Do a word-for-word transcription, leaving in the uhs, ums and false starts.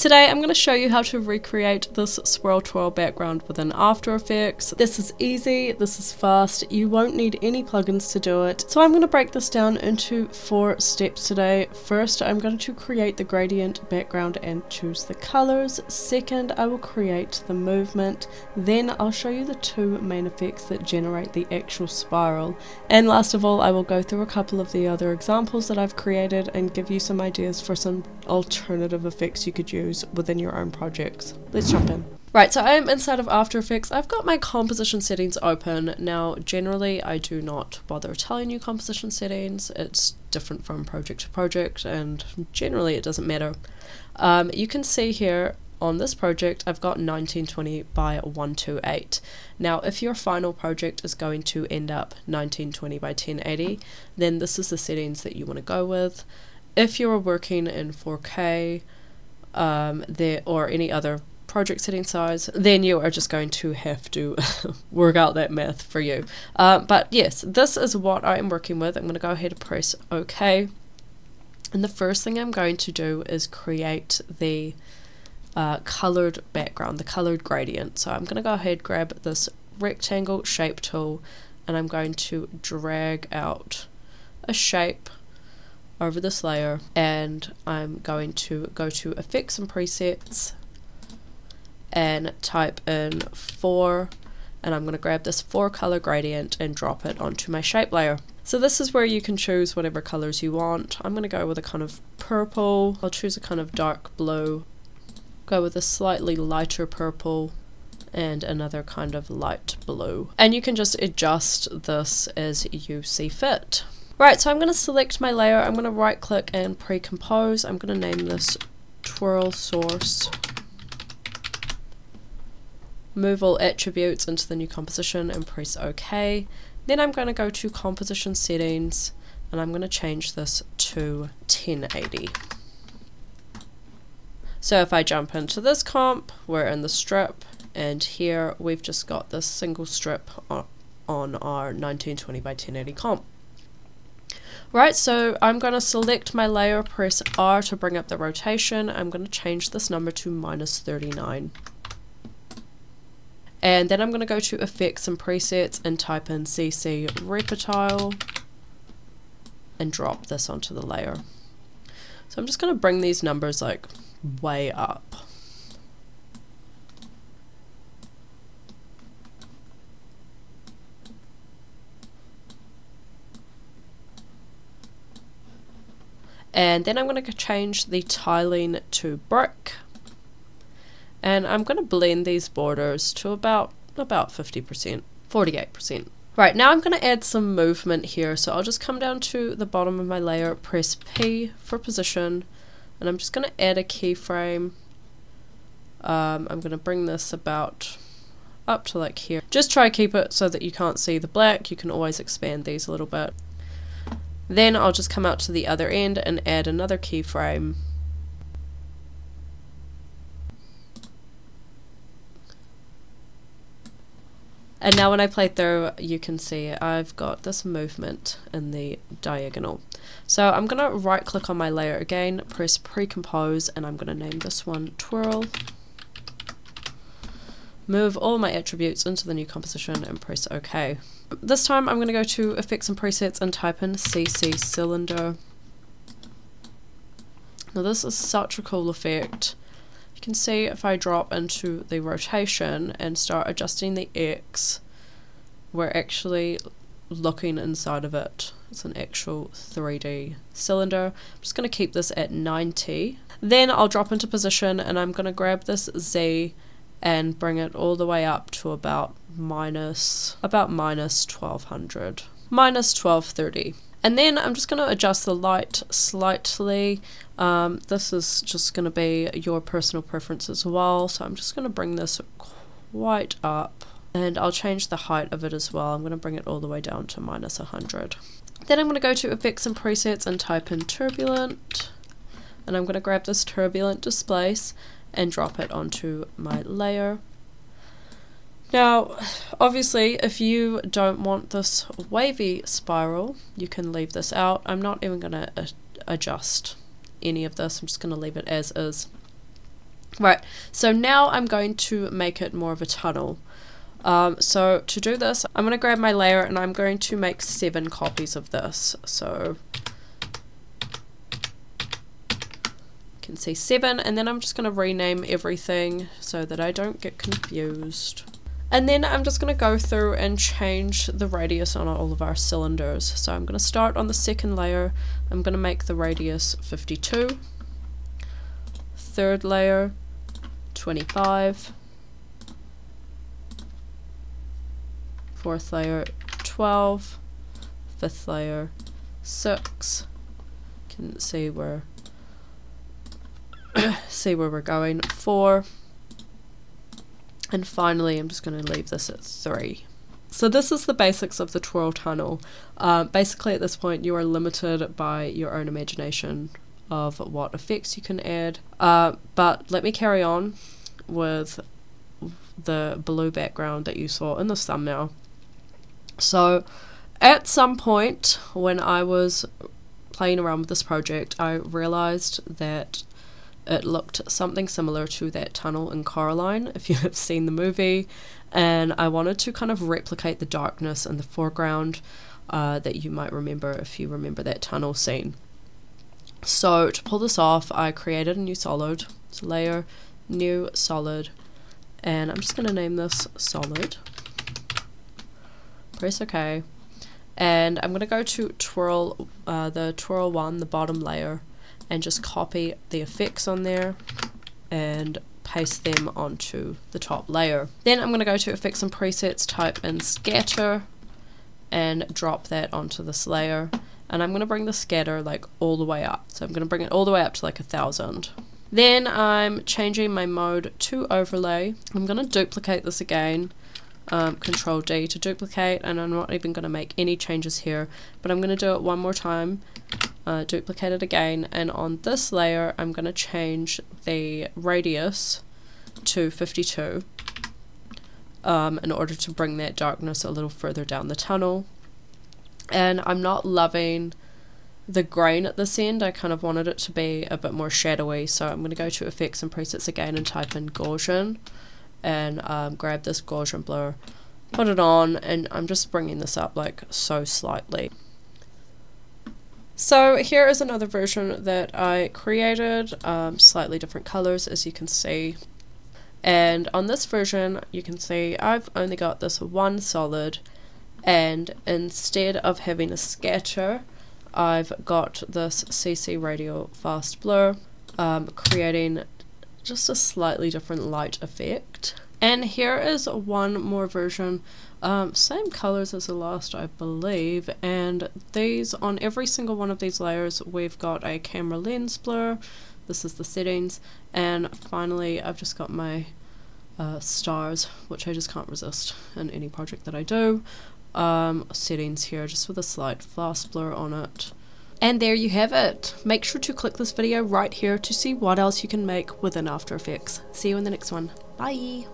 Today I'm going to show you how to recreate this swirl twirl background within After Effects. This is easy, this is fast, you won't need any plugins to do it. So I'm going to break this down into four steps today. First, I'm going to create the gradient background and choose the colors. Second, I will create the movement. Then I'll show you the two main effects that generate the actual spiral. And last of all, I will go through a couple of the other examples that I've created and give you some ideas for some alternative effects you could use within your own projects. Let's jump in. Right, so I am inside of After Effects. I've got my composition settings open. Now, generally, I do not bother telling you composition settings. It's different from project to project, and generally it doesn't matter. Um, you can see here on this project, I've got nineteen twenty by one twenty-eight. Now, if your final project is going to end up nineteen twenty by ten eighty, then this is the settings that you want to go with. If you're working in four K, um there or any other project setting size, then you are just going to have to work out that math for you, uh, but yes, this is what I am working with. I'm going to go ahead and press OK, and the first thing I'm going to do is create the uh, colored background, the colored gradient. So I'm going to go ahead, grab this rectangle shape tool, and I'm going to drag out a shape over this layer, and I'm going to go to Effects and Presets and type in four, and I'm going to grab this four color gradient and drop it onto my shape layer. So this is where you can choose whatever colors you want. I'm going to go with a kind of purple. I'll choose a kind of dark blue, go with a slightly lighter purple, and another kind of light blue, and you can just adjust this as you see fit. Right, so I'm going to select my layer, I'm going to right click and pre-compose. I'm going to name this Twirl Source. Move all attributes into the new composition and press OK. Then I'm going to go to Composition Settings, and I'm going to change this to ten eighty. So if I jump into this comp, we're in the strip, and here we've just got this single strip on our nineteen twenty by ten eighty comp. Right, so I'm going to select my layer, press R to bring up the rotation. I'm going to change this number to minus thirty-nine. And then I'm going to go to Effects and Presets and type in C C Reptile and drop this onto the layer. So I'm just going to bring these numbers like way up. And then I'm going to change the tiling to brick, and I'm going to blend these borders to about about fifty percent, forty-eight percent. Right, now I'm going to add some movement here, so I'll just come down to the bottom of my layer, press P for position, and I'm just going to add a keyframe. Um, I'm going to bring this about up to like here. Just try to keep it so that you can't see the black. You can always expand these a little bit. Then I'll just come out to the other end and add another keyframe. And now when I play through, you can see I've got this movement in the diagonal. So I'm going to right click on my layer again, press pre-compose, and I'm going to name this one Twirl. Move all my attributes into the new composition and press OK. This time I'm going to go to Effects and Presets and type in C C Cylinder. Now this is such a cool effect. You can see if I drop into the rotation and start adjusting the X, we're actually looking inside of it. It's an actual three D cylinder. I'm just going to keep this at ninety. Then I'll drop into position, and I'm going to grab this Z and bring it all the way up to about minus about minus twelve hundred, minus twelve thirty. And then I'm just going to adjust the light slightly. Um, this is just going to be your personal preference as well, so I'm just going to bring this quite up, and I'll change the height of it as well. I'm going to bring it all the way down to minus one hundred. Then I'm going to go to Effects and Presets and type in Turbulent, and I'm going to grab this Turbulent Displace and drop it onto my layer. Now, obviously, if you don't want this wavy spiral, you can leave this out. I'm not even going to adjust any of this. I'm just going to leave it as is. Right, so now I'm going to make it more of a tunnel. Um, so to do this, I'm going to grab my layer and I'm going to make seven copies of this. So you can see seven, and then I'm just going to rename everything so that I don't get confused. And then I'm just going to go through and change the radius on all of our cylinders. So I'm going to start on the second layer. I'm going to make the radius fifty-two. Third layer, twenty-five. Fourth layer, twelve. Fifth layer, six. You can see where see where we're going. Four. And finally, I'm just going to leave this at three. So this is the basics of the twirl tunnel. Uh, basically, at this point, you are limited by your own imagination of what effects you can add. Uh, but let me carry on with the blue background that you saw in this thumbnail. So at some point when I was playing around with this project, I realized that it looked something similar to that tunnel in Coraline, if you have seen the movie, and I wanted to kind of replicate the darkness in the foreground uh, that you might remember if you remember that tunnel scene. So to pull this off, I created a new solid. It's a layer, new solid, and I'm just going to name this solid. Press OK, and I'm going to go to twirl, uh, the twirl one, the bottom layer, and just copy the effects on there and paste them onto the top layer. Then I'm going to go to effects and presets, type in scatter, and drop that onto this layer. And I'm going to bring the scatter like all the way up. So I'm going to bring it all the way up to like a thousand. Then I'm changing my mode to overlay. I'm going to duplicate this again. Um, Control D to duplicate, and I'm not even going to make any changes here, but I'm going to do it one more time, uh, duplicate it again, and on this layer I'm going to change the radius to fifty-two um, in order to bring that darkness a little further down the tunnel. And I'm not loving the grain at this end. I kind of wanted it to be a bit more shadowy, so I'm going to go to effects and presets again and type in Gaussian, and um, grab this Gaussian blur, put it on, and I'm just bringing this up like so slightly. So here is another version that I created, um, slightly different colors as you can see, and on this version you can see I've only got this one solid, and instead of having a scatter I've got this C C Radial Fast Blur, um, creating just a slightly different light effect. And here is one more version, um, same colors as the last I believe, and these, on every single one of these layers we've got a camera lens blur. This is the settings, and finally I've just got my uh, stars, which I just can't resist in any project that I do. Um, settings here just with a slight fast blur on it. And there you have it. Make sure to click this video right here to see what else you can make within After Effects. See you in the next one. Bye!